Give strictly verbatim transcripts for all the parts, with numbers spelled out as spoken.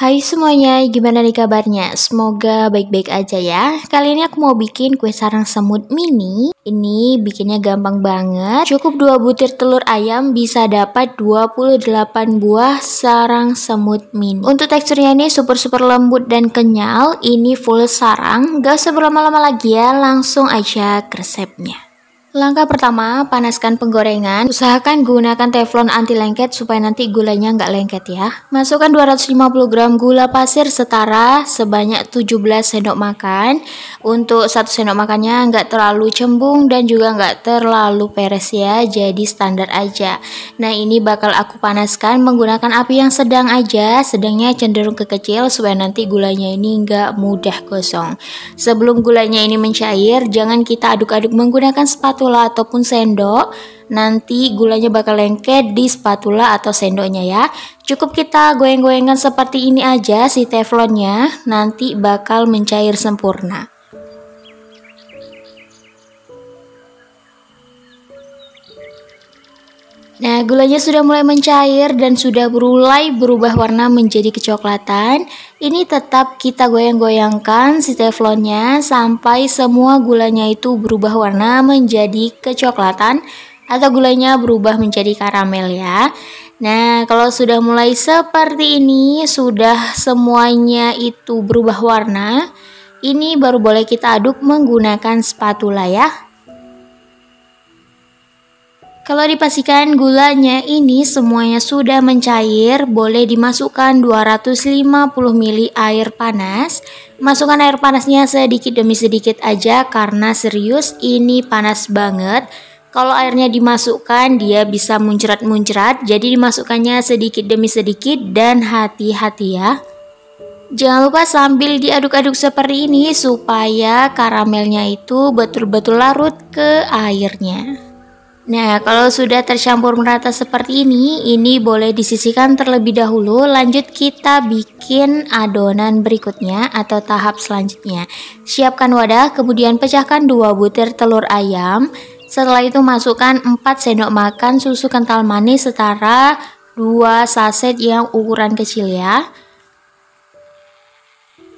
Hai semuanya, gimana nih kabarnya? Semoga baik-baik aja ya. Kali ini aku mau bikin kue sarang semut mini. Ini bikinnya gampang banget. Cukup dua butir telur ayam bisa dapat dua puluh delapan buah sarang semut mini. Untuk teksturnya ini super-super lembut dan kenyal. Ini full sarang. Gak usah berlama-lama lagi ya, langsung aja ke resepnya. Langkah pertama, panaskan penggorengan. Usahakan gunakan teflon anti lengket supaya nanti gulanya nggak lengket ya. Masukkan dua ratus lima puluh gram gula pasir setara sebanyak tujuh belas sendok makan. Untuk satu sendok makannya nggak terlalu cembung dan juga nggak terlalu peres ya, jadi standar aja. Nah, ini bakal aku panaskan menggunakan api yang sedang aja. Sedangnya cenderung ke kecil supaya nanti gulanya ini nggak mudah gosong. Sebelum gulanya ini mencair, jangan kita aduk-aduk menggunakan spatula Spatula ataupun sendok, nanti gulanya bakal lengket di spatula atau sendoknya ya. Cukup kita goyang-goyangkan seperti ini aja si teflonnya, nanti bakal mencair sempurna. Nah, gulanya sudah mulai mencair dan sudah mulai berubah warna menjadi kecoklatan. Ini tetap kita goyang-goyangkan si teflonnya sampai semua gulanya itu berubah warna menjadi kecoklatan atau gulanya berubah menjadi karamel ya. Nah, kalau sudah mulai seperti ini, sudah semuanya itu berubah warna, ini baru boleh kita aduk menggunakan spatula ya. Kalau dipastikan gulanya ini semuanya sudah mencair, boleh dimasukkan dua ratus lima puluh mililiter air panas. Masukkan air panasnya sedikit demi sedikit aja karena serius ini panas banget. Kalau airnya dimasukkan dia bisa muncrat-muncrat, jadi dimasukkannya sedikit demi sedikit dan hati-hati ya. Jangan lupa sambil diaduk-aduk seperti ini supaya karamelnya itu betul-betul larut ke airnya. Nah, kalau sudah tercampur merata seperti ini, ini boleh disisihkan terlebih dahulu. Lanjut kita bikin adonan berikutnya atau tahap selanjutnya. Siapkan wadah, kemudian pecahkan dua butir telur ayam. Setelah itu masukkan empat sendok makan susu kental manis setara dua saset yang ukuran kecil ya.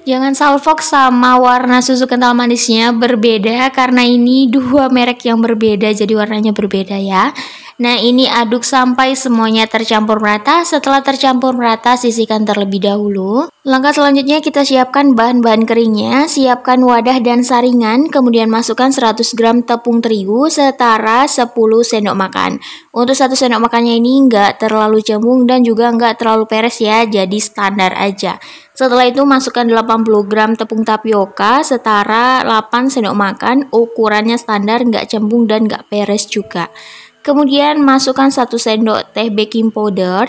Jangan salfok sama warna susu kental manisnya berbeda karena ini dua merek yang berbeda jadi warnanya berbeda ya. Nah, ini aduk sampai semuanya tercampur merata. Setelah tercampur merata, sisihkan terlebih dahulu. Langkah selanjutnya kita siapkan bahan-bahan keringnya. Siapkan wadah dan saringan, kemudian masukkan seratus gram tepung terigu setara sepuluh sendok makan. Untuk satu sendok makannya ini nggak terlalu cembung dan juga nggak terlalu peres ya, jadi standar aja. Setelah itu masukkan delapan puluh gram tepung tapioka setara delapan sendok makan, ukurannya standar, nggak cembung dan nggak peres juga. Kemudian masukkan satu sendok teh baking powder.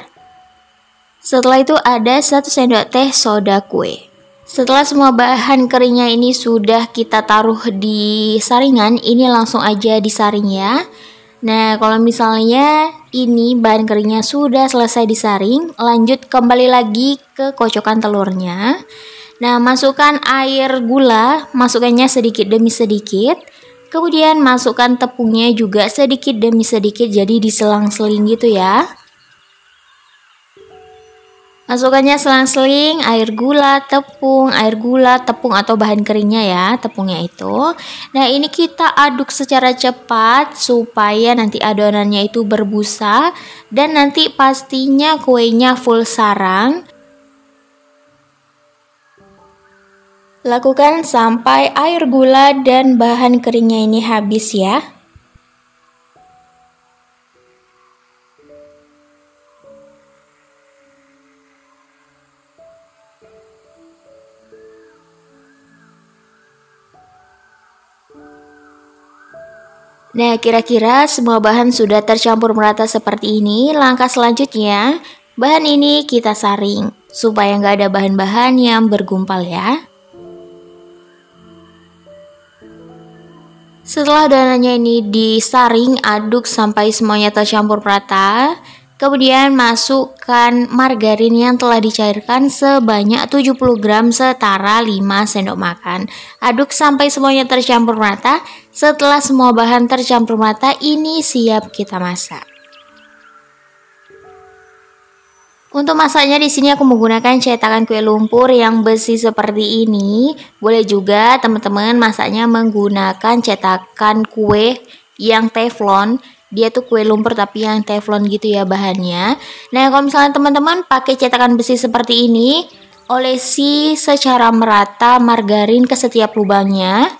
Setelah itu ada satu sendok teh soda kue. Setelah semua bahan keringnya ini sudah kita taruh di saringan, ini langsung aja disaring ya. Nah, kalau misalnya ini bahan keringnya sudah selesai disaring, lanjut kembali lagi ke kocokan telurnya. Nah, masukkan air gula, masukkannya sedikit demi sedikit. Kemudian masukkan tepungnya juga sedikit demi sedikit, jadi diselang-seling gitu ya. Masukkannya selang-seling, air gula, tepung, air gula, tepung atau bahan keringnya ya, tepungnya itu. Nah, ini kita aduk secara cepat supaya nanti adonannya itu berbusa dan nanti pastinya kuenya full sarang. Lakukan sampai air gula dan bahan keringnya ini habis ya. Nah, kira-kira semua bahan sudah tercampur merata seperti ini. Langkah selanjutnya, bahan ini kita saring supaya nggak ada bahan-bahan yang bergumpal ya. Setelah adonannya ini disaring, aduk sampai semuanya tercampur merata. Kemudian masukkan margarin yang telah dicairkan sebanyak tujuh puluh gram setara lima sendok makan. Aduk sampai semuanya tercampur merata. Setelah semua bahan tercampur merata, ini siap kita masak. Untuk masaknya di sini aku menggunakan cetakan kue lumpur yang besi seperti ini. Boleh juga teman-teman masaknya menggunakan cetakan kue yang teflon. Dia tuh kue lumpur tapi yang teflon gitu ya bahannya. Nah, kalau misalnya teman-teman pakai cetakan besi seperti ini, olesi secara merata margarin ke setiap lubangnya.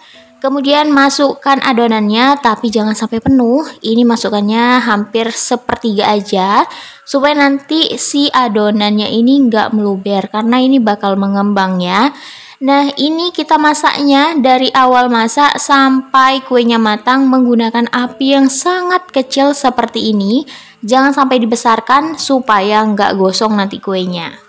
Kemudian masukkan adonannya, tapi jangan sampai penuh. Ini masukkannya hampir sepertiga aja, supaya nanti si adonannya ini nggak meluber, karena ini bakal mengembang ya. Nah, ini kita masaknya dari awal masak sampai kuenya matang menggunakan api yang sangat kecil seperti ini. Jangan sampai dibesarkan supaya nggak gosong nanti kuenya.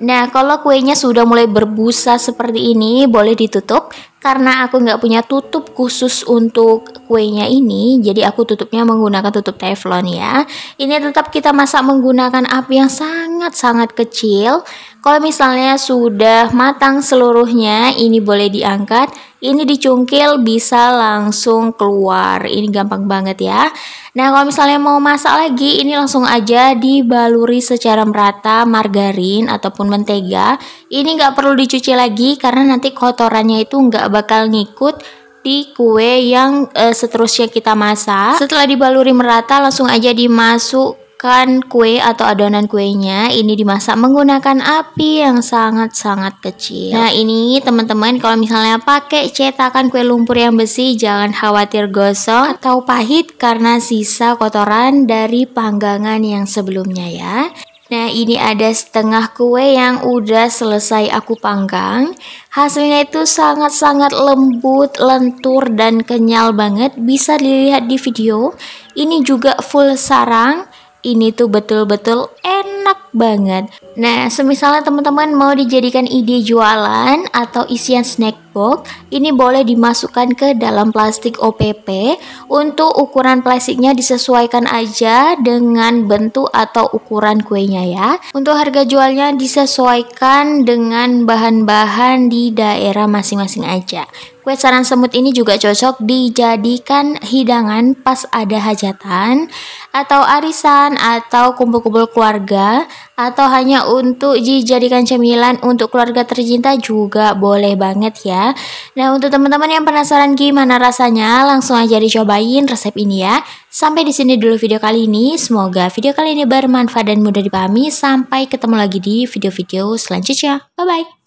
Nah, kalau kuenya sudah mulai berbusa seperti ini, boleh ditutup. Karena aku nggak punya tutup khusus untuk kuenya ini, jadi aku tutupnya menggunakan tutup teflon ya. Ini tetap kita masak menggunakan api yang sangat-sangat kecil. Kalau misalnya sudah matang seluruhnya, ini boleh diangkat. Ini dicungkil bisa langsung keluar, ini gampang banget ya. Nah, kalau misalnya mau masak lagi, ini langsung aja dibaluri secara merata margarin ataupun mentega. Ini nggak perlu dicuci lagi karena nanti kotorannya itu nggak bakal ngikut di kue yang e, seterusnya kita masak. Setelah dibaluri merata, langsung aja dimasukkan kue atau adonan kuenya. Ini dimasak menggunakan api yang sangat-sangat kecil. Nah, ini teman-teman kalau misalnya pakai cetakan kue lumpur yang besi, jangan khawatir gosong atau pahit karena sisa kotoran dari panggangan yang sebelumnya ya. Nah, ini ada setengah kue yang udah selesai aku panggang. Hasilnya itu sangat-sangat lembut, lentur, dan kenyal banget. Bisa dilihat di video. Ini juga full sarang. Ini tuh betul-betul enak banget. Nah, semisalnya teman-teman mau dijadikan ide jualan atau isian snack box, ini boleh dimasukkan ke dalam plastik O P P. Untuk ukuran plastiknya disesuaikan aja dengan bentuk atau ukuran kuenya ya. Untuk harga jualnya disesuaikan dengan bahan-bahan di daerah masing-masing aja. Kue sarang semut ini juga cocok dijadikan hidangan pas ada hajatan atau arisan atau kumpul-kumpul keluarga, atau hanya untuk dijadikan cemilan untuk keluarga tercinta juga boleh banget ya. Nah, untuk teman-teman yang penasaran gimana rasanya, langsung aja dicobain resep ini ya. Sampai di sini dulu video kali ini. Semoga video kali ini bermanfaat dan mudah dipahami. Sampai ketemu lagi di video-video selanjutnya. Bye bye.